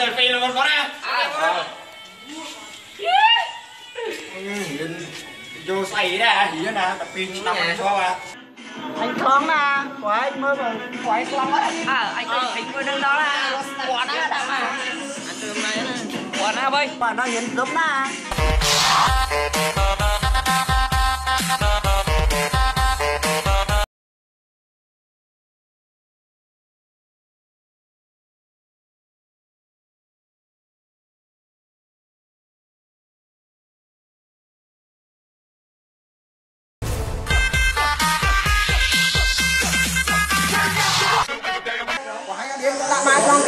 their feet over for vô say ra thì nó nè, tập pin làm cho à. Anh Thơm à, của anh mơ rồi, của anh Thơm á. À, anh Thịnh vừa đứng đó là quả nó đậm à. Anh Thơm này quả nó bây, quả nó hiến giống na.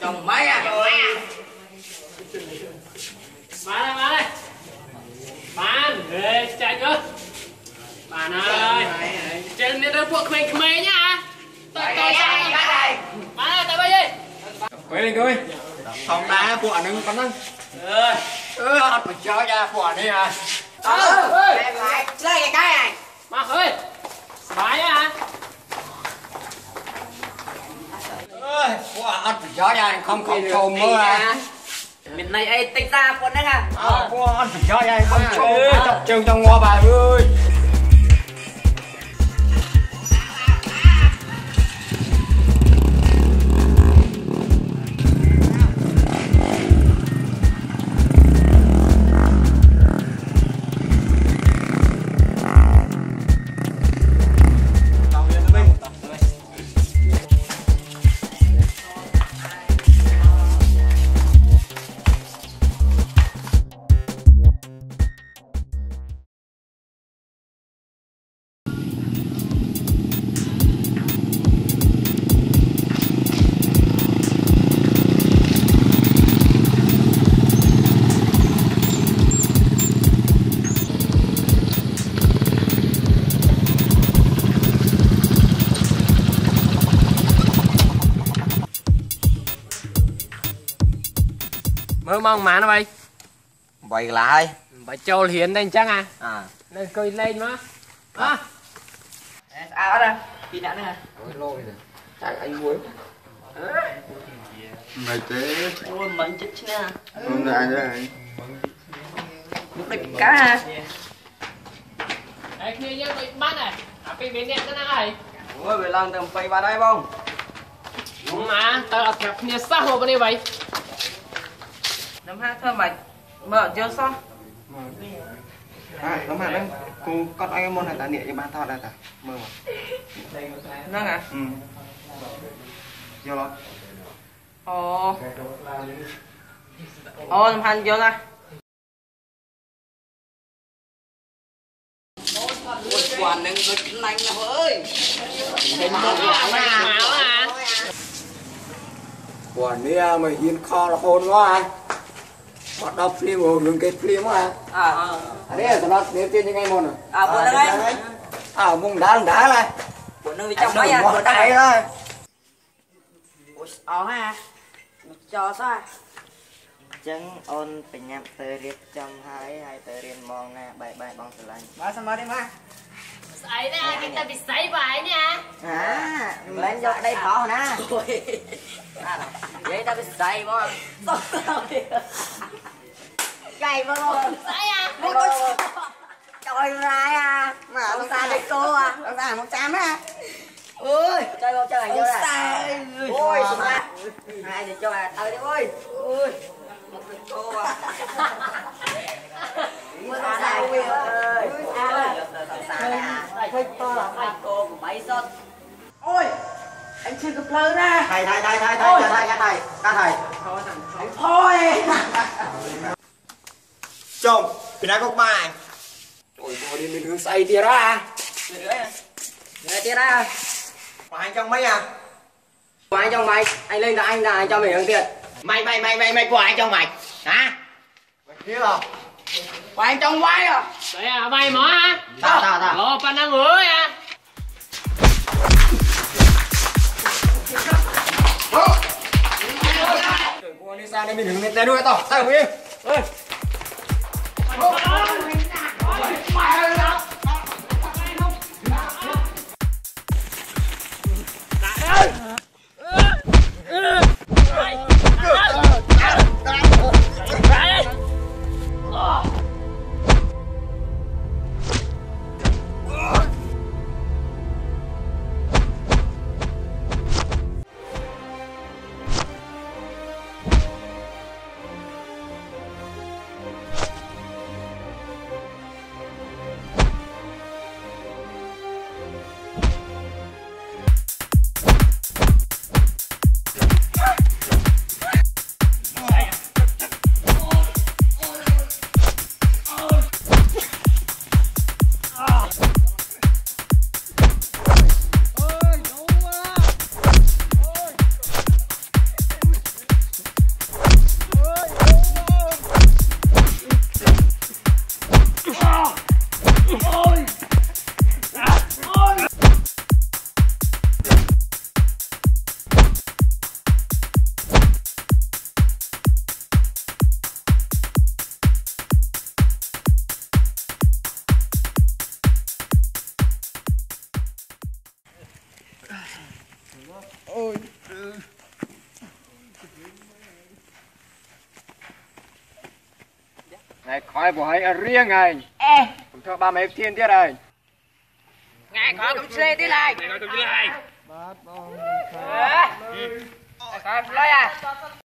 Chồng mấy à? Má đây. Bán để chạy cơ. Bạn ơi, trên đây đôi buộc mình khmê nhá. Tôi sang đây. Bạn ơi, tới bây đi. Quay lên coi. Không đá buộc nâng bắn nâng. Hạt mình chơi ra buộc đi à. Chơi cái này. Mà ơi. Bái à. Ơi, buộc hạt mình chơi ra không trồm mưa à. Miền này ấy tính ra buộc đấy à. Buộc hạt mình chơi ra không trồm. Tập trường trong ngõ bà ơi. Mơ mong má nó bay. Bay là ai? Bay châu hiến đây chắc à? À. Lên coi lên má. Hả? Áo đây. Pin đã nè. Ôi lôi rồi. Chắc anh muối. Mày thế. Ôi mày chết nè. Hôm nay đây. Lúc đấy cá à. Anh kia nhớ bị bắt này. À pin bên này nó này. Ôi về lần từng bay vào đây không? Đúng mà. Tao là thẹp kia sao mà bên đây vậy? Nấm hạt thôi mày mở chưa xong à nấm hạt đấy cô con anh môn này ta địa cho bạn thọ đây ta mơ mà nâng à vô rồi nấm hạt vô ra quần này đứt lanh nào ơi quần này mày hiên kho là khôn quá bắt đập phim rồi đừng kết phim quá à đấy là nó nếu tiên như ngay môn rồi à buồn đấy à mông đá này buồn nơi trong mấy à buồn đấy thôi ổn à cho sao chẳng ôn phải nhầm từ riết trong hai từ riết mong nè bài bằng từ lành ba sao mới đấy má sấy nè người ta bị sấy bài nha à lên dọn đây khó nè vậy ta bị sấy mong cày vào rồi sấy à trời ơi à mà ông ta đây cô à ông ta không chán á ôi chơi vào chơi vô đây ôi hai thì cho à tới đi ôi ôi một mình cô à mưa này ơi cô máy giật ôi anh chưa kịp lơ ra thầy anh thôi chồng bên này có bài ôi tôi đi mình hướng say tia ra tia ra anh trong mấy à anh trong máy anh lên là anh cho mình hướng tiền Mày của ai trong mày? Hả? Mày kia không? Của ai trong quái à? Vậy à, mày mỏ hả? Tao. Ồ, pan đang ngửa à. Trời con đi sang đây mình hưởng tay đuôi tao, sao không im? Ơi. Ôi này khỏi bộ hay ở riêng này. Ê cũng cho ba mấy thiên tiết này. Ngài khó cũng xê tiết này. Ngài khó cũng xê tiết này. Bát bông. Khỏi lấy à.